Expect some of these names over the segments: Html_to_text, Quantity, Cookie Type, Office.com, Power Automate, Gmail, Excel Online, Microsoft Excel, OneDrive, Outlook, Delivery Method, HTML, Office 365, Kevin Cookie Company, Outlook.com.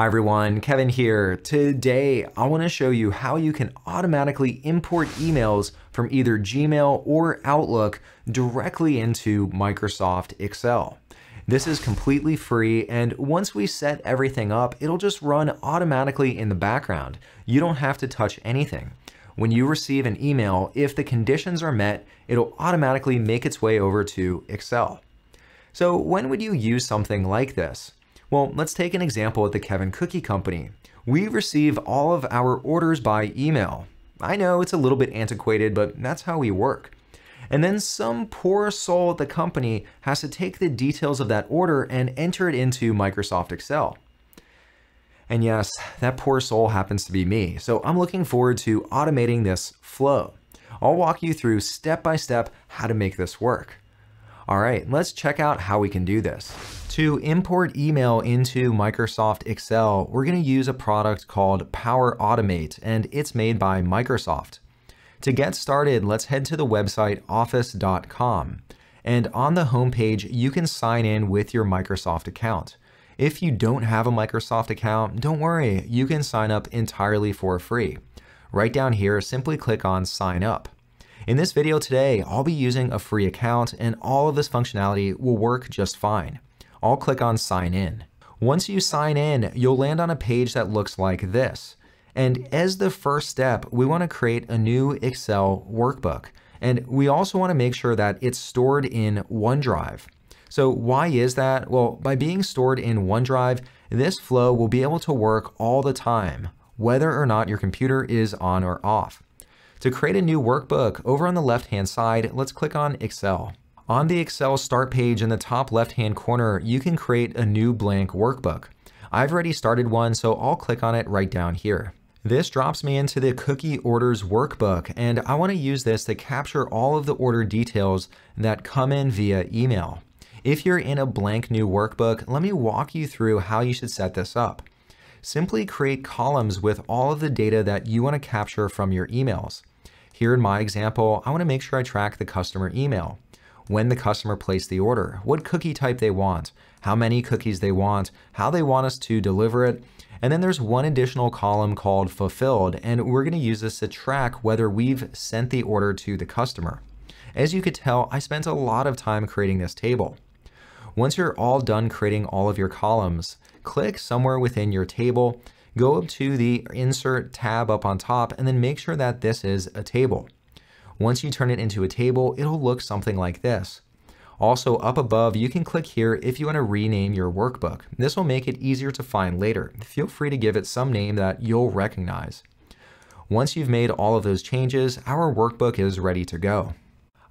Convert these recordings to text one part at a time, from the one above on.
Hi everyone, Kevin here. Today, I want to show you how you can automatically import emails from either Gmail or Outlook directly into Microsoft Excel. This is completely free, and once we set everything up, it'll just run automatically in the background. You don't have to touch anything. When you receive an email, if the conditions are met, it'll automatically make its way over to Excel. So when would you use something like this? Well, let's take an example at the Kevin Cookie Company. We receive all of our orders by email. I know it's a little bit antiquated, but that's how we work. And then some poor soul at the company has to take the details of that order and enter it into Microsoft Excel. And yes, that poor soul happens to be me. So I'm looking forward to automating this flow. I'll walk you through step by step how to make this work. All right, let's check out how we can do this. To import email into Microsoft Excel, we're going to use a product called Power Automate, and it's made by Microsoft. To get started, let's head to the website Office.com. And on the homepage, you can sign in with your Microsoft account. If you don't have a Microsoft account, don't worry, you can sign up entirely for free. Right down here, simply click on Sign Up. In this video today, I'll be using a free account and all of this functionality will work just fine. I'll click on Sign In. Once you sign in, you'll land on a page that looks like this. And as the first step, we want to create a new Excel workbook. And we also want to make sure that it's stored in OneDrive. So why is that? Well, by being stored in OneDrive, this flow will be able to work all the time, whether or not your computer is on or off. To create a new workbook, over on the left-hand side, let's click on Excel. On the Excel start page in the top left-hand corner, you can create a new blank workbook. I've already started one, so I'll click on it right down here. This drops me into the Cookie Orders workbook, and I want to use this to capture all of the order details that come in via email. If you're in a blank new workbook, let me walk you through how you should set this up. Simply create columns with all of the data that you want to capture from your emails. Here in my example, I want to make sure I track the customer email, when the customer placed the order, what cookie type they want, how many cookies they want, how they want us to deliver it, and then there's one additional column called Fulfilled, and we're going to use this to track whether we've sent the order to the customer. As you could tell, I spent a lot of time creating this table. Once you're all done creating all of your columns, click somewhere within your table, go up to the Insert tab up on top, and then make sure that this is a table. Once you turn it into a table, it'll look something like this. Also up above, you can click here if you want to rename your workbook. This will make it easier to find later. Feel free to give it some name that you'll recognize. Once you've made all of those changes, our workbook is ready to go.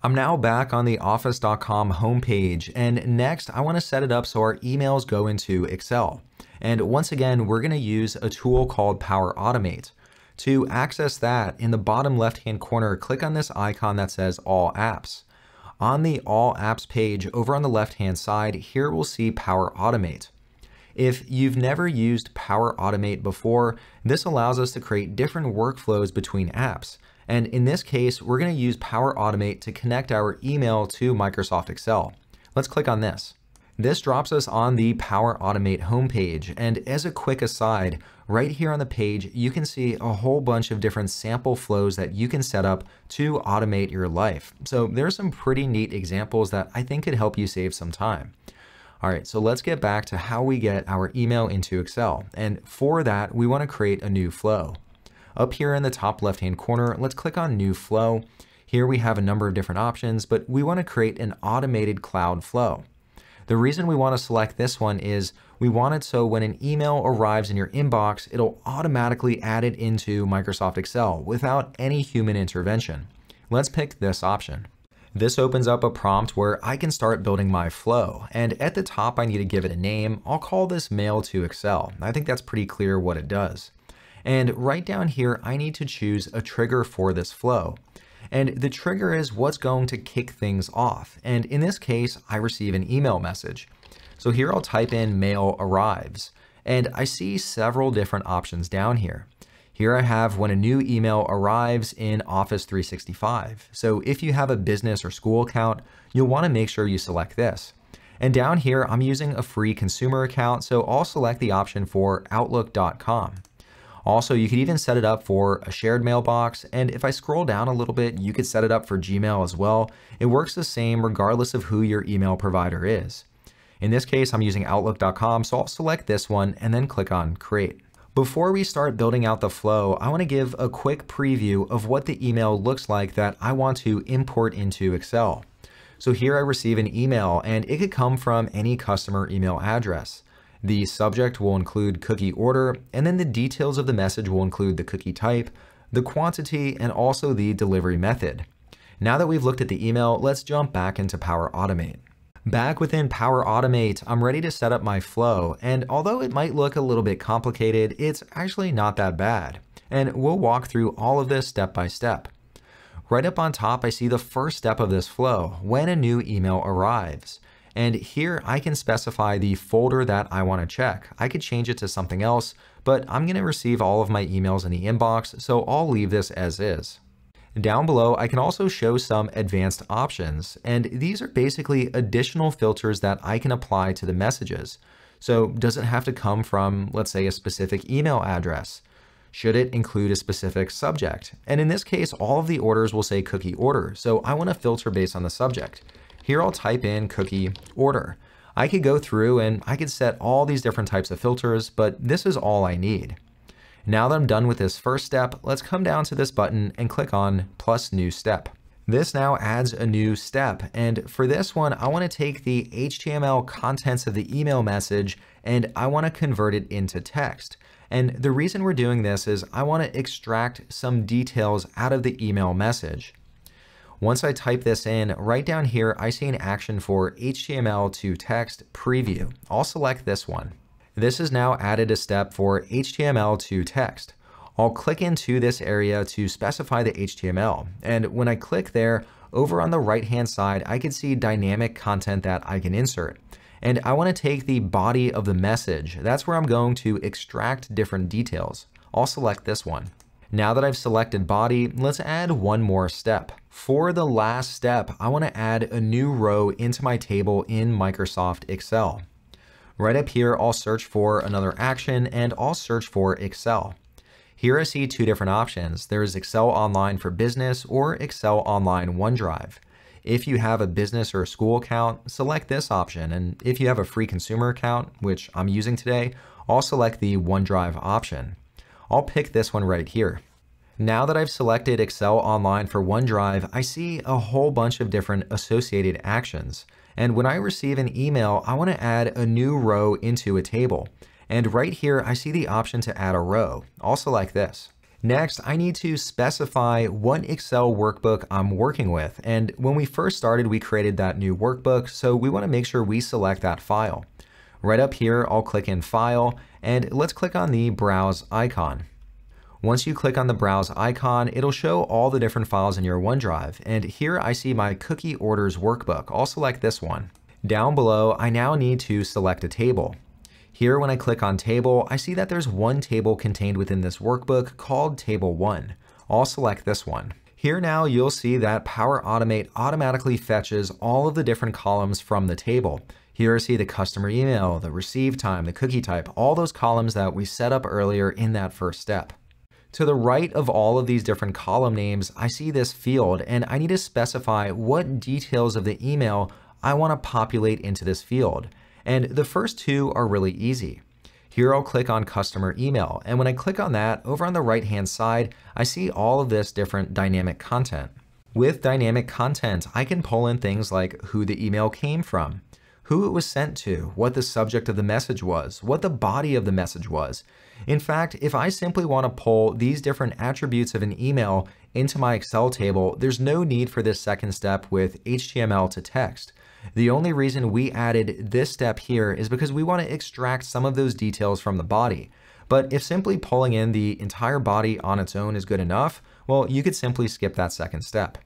I'm now back on the Office.com homepage, and next I want to set it up so our emails go into Excel. And once again, we're going to use a tool called Power Automate. To access that, in the bottom left-hand corner, click on this icon that says All Apps. On the All Apps page, over on the left-hand side, here we'll see Power Automate. If you've never used Power Automate before, this allows us to create different workflows between apps. And in this case, we're going to use Power Automate to connect our email to Microsoft Excel. Let's click on this. This drops us on the Power Automate homepage, and as a quick aside, right here on the page, you can see a whole bunch of different sample flows that you can set up to automate your life. So there's some pretty neat examples that I think could help you save some time. All right, so let's get back to how we get our email into Excel. And for that, we want to create a new flow. Up here in the top left-hand corner, let's click on New Flow. Here we have a number of different options, but we want to create an automated cloud flow. The reason we want to select this one is we want it so when an email arrives in your inbox, it'll automatically add it into Microsoft Excel without any human intervention. Let's pick this option. This opens up a prompt where I can start building my flow. And at the top, I need to give it a name. I'll call this Mail to Excel. I think that's pretty clear what it does. And right down here, I need to choose a trigger for this flow. And the trigger is what's going to kick things off. And in this case, I receive an email message. So here I'll type in mail arrives. And I see several different options down here. Here I have when a new email arrives in Office 365. So if you have a business or school account, you'll want to make sure you select this. And down here, I'm using a free consumer account, so I'll select the option for Outlook.com. Also, you could even set it up for a shared mailbox, and if I scroll down a little bit, you could set it up for Gmail as well. It works the same regardless of who your email provider is. In this case, I'm using Outlook.com, so I'll select this one and then click on Create. Before we start building out the flow, I want to give a quick preview of what the email looks like that I want to import into Excel. So here I receive an email, and it could come from any customer email address. The subject will include cookie order, and then the details of the message will include the cookie type, the quantity, and also the delivery method. Now that we've looked at the email, let's jump back into Power Automate. Back within Power Automate, I'm ready to set up my flow, and although it might look a little bit complicated, it's actually not that bad. And we'll walk through all of this step by step. Right up on top, I see the first step of this flow, when a new email arrives. And here I can specify the folder that I want to check. I could change it to something else, but I'm going to receive all of my emails in the inbox, so I'll leave this as is. Down below, I can also show some advanced options, and these are basically additional filters that I can apply to the messages. So does it have to come from, let's say, a specific email address? Should it include a specific subject? And in this case, all of the orders will say cookie order, so I want to filter based on the subject. Here I'll type in cookie order. I could go through and I could set all these different types of filters, but this is all I need. Now that I'm done with this first step, let's come down to this button and click on plus new step. This now adds a new step. And for this one, I want to take the HTML contents of the email message and I want to convert it into text. And the reason we're doing this is I want to extract some details out of the email message. Once I type this in, right down here, I see an action for HTML to text preview. I'll select this one. This has now added a step for HTML to text. I'll click into this area to specify the HTML. And when I click there, over on the right-hand side, I can see dynamic content that I can insert. And I want to take the body of the message. That's where I'm going to extract different details. I'll select this one. Now that I've selected body, let's add one more step. For the last step, I want to add a new row into my table in Microsoft Excel. Right up here, I'll search for another action and I'll search for Excel. Here I see two different options. There's Excel Online for Business or Excel Online OneDrive. If you have a business or a school account, select this option. And if you have a free consumer account, which I'm using today, I'll select the OneDrive option. I'll pick this one right here. Now that I've selected Excel Online for OneDrive, I see a whole bunch of different associated actions. And when I receive an email, I want to add a new row into a table. And right here, I see the option to add a row. I'll select this. Next, I need to specify what Excel workbook I'm working with. And when we first started, we created that new workbook, so we want to make sure we select that file. Right up here, I'll click in File, and let's click on the Browse icon. Once you click on the Browse icon, it'll show all the different files in your OneDrive. And here I see my Cookie Orders workbook. I'll select this one. Down below, I now need to select a table. Here, when I click on Table, I see that there's one table contained within this workbook called Table 1. I'll select this one. Here now, you'll see that Power Automate automatically fetches all of the different columns from the table. Here I see the customer email, the receive time, the cookie type, all those columns that we set up earlier in that first step. To the right of all of these different column names, I see this field, and I need to specify what details of the email I want to populate into this field. And the first two are really easy. Here I'll click on customer email, and when I click on that, over on the right-hand side, I see all of this different dynamic content. With dynamic content, I can pull in things like who the email came from, who it was sent to, what the subject of the message was, what the body of the message was. In fact, if I simply want to pull these different attributes of an email into my Excel table, there's no need for this second step with HTML to text. The only reason we added this step here is because we want to extract some of those details from the body. But if simply pulling in the entire body on its own is good enough, well, you could simply skip that second step.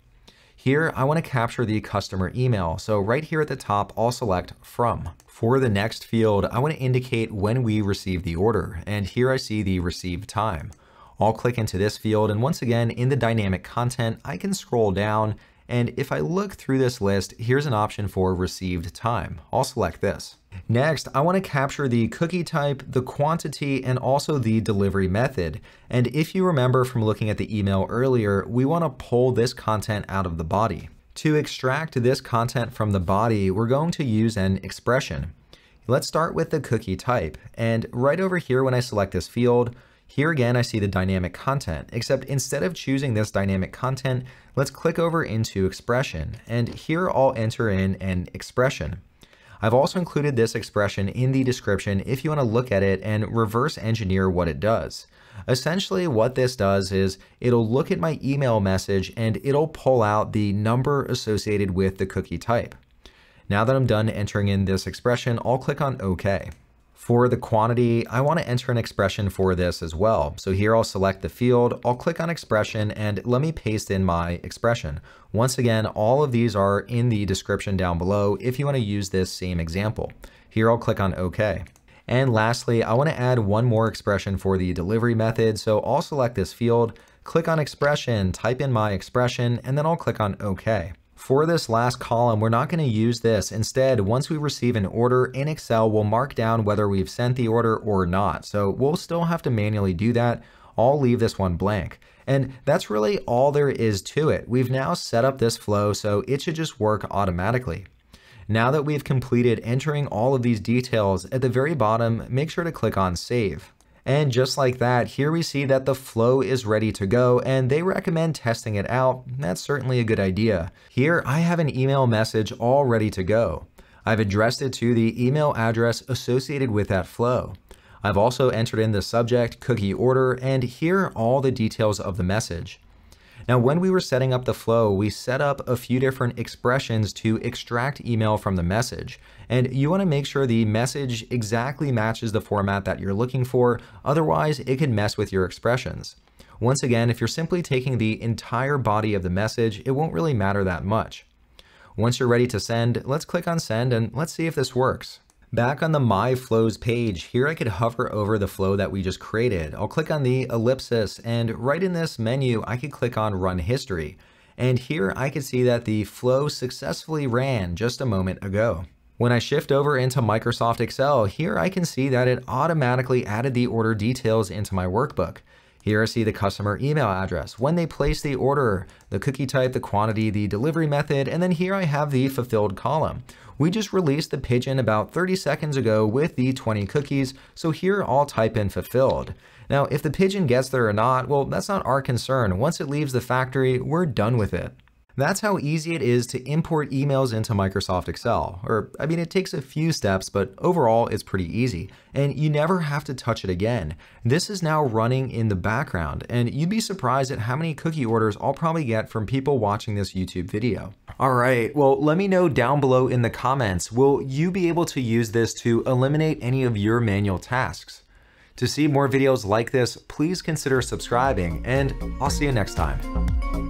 Here, I want to capture the customer email, so right here at the top, I'll select From. For the next field, I want to indicate when we receive the order, and here I see the receive time. I'll click into this field, and once again, in the dynamic content, I can scroll down And if I look through this list, here's an option for received time. I'll select this. Next, I want to capture the cookie type, the quantity, and also the delivery method. And if you remember from looking at the email earlier, we want to pull this content out of the body. To extract this content from the body, we're going to use an expression. Let's start with the cookie type. And right over here, when I select this field, here again, I see the dynamic content, except instead of choosing this dynamic content, let's click over into expression. And here I'll enter in an expression. I've also included this expression in the description if you want to look at it and reverse engineer what it does. Essentially what this does is it'll look at my email message and it'll pull out the number associated with the cookie type. Now that I'm done entering in this expression, I'll click on OK. For the quantity, I want to enter an expression for this as well. So here I'll select the field, I'll click on expression, and let me paste in my expression. Once again, all of these are in the description down below if you want to use this same example. Here I'll click on OK. And lastly, I want to add one more expression for the delivery method. So I'll select this field, click on expression, type in my expression, and then I'll click on OK. For this last column, we're not going to use this. Instead, once we receive an order in Excel, we'll mark down whether we've sent the order or not. So we'll still have to manually do that. I'll leave this one blank. And that's really all there is to it. We've now set up this flow, so it should just work automatically. Now that we've completed entering all of these details, at the very bottom, make sure to click on Save. And just like that, here we see that the flow is ready to go, and they recommend testing it out. That's certainly a good idea. Here, I have an email message all ready to go. I've addressed it to the email address associated with that flow. I've also entered in the subject, cookie order, and here are all the details of the message. Now, when we were setting up the flow, we set up a few different expressions to extract email from the message. And you want to make sure the message exactly matches the format that you're looking for. Otherwise, it could mess with your expressions. Once again, if you're simply taking the entire body of the message, it won't really matter that much. Once you're ready to send, let's click on send and let's see if this works. Back on the My Flows page, here I could hover over the flow that we just created. I'll click on the ellipsis, and right in this menu, I could click on Run History. And here I could see that the flow successfully ran just a moment ago. When I shift over into Microsoft Excel, here I can see that it automatically added the order details into my workbook. Here I see the customer email address, when they placed the order, the cookie type, the quantity, the delivery method, and then here I have the fulfilled column. We just released the pigeon about 30 seconds ago with the 20 cookies, so here I'll type in fulfilled. Now, if the pigeon gets there or not, well, that's not our concern. Once it leaves the factory, we're done with it. That's how easy it is to import emails into Microsoft Excel. It takes a few steps, but overall it's pretty easy. And you never have to touch it again. This is now running in the background, and you'd be surprised at how many cookie orders I'll probably get from people watching this YouTube video. All right, well, let me know down below in the comments, will you be able to use this to eliminate any of your manual tasks? To see more videos like this, please consider subscribing, and I'll see you next time.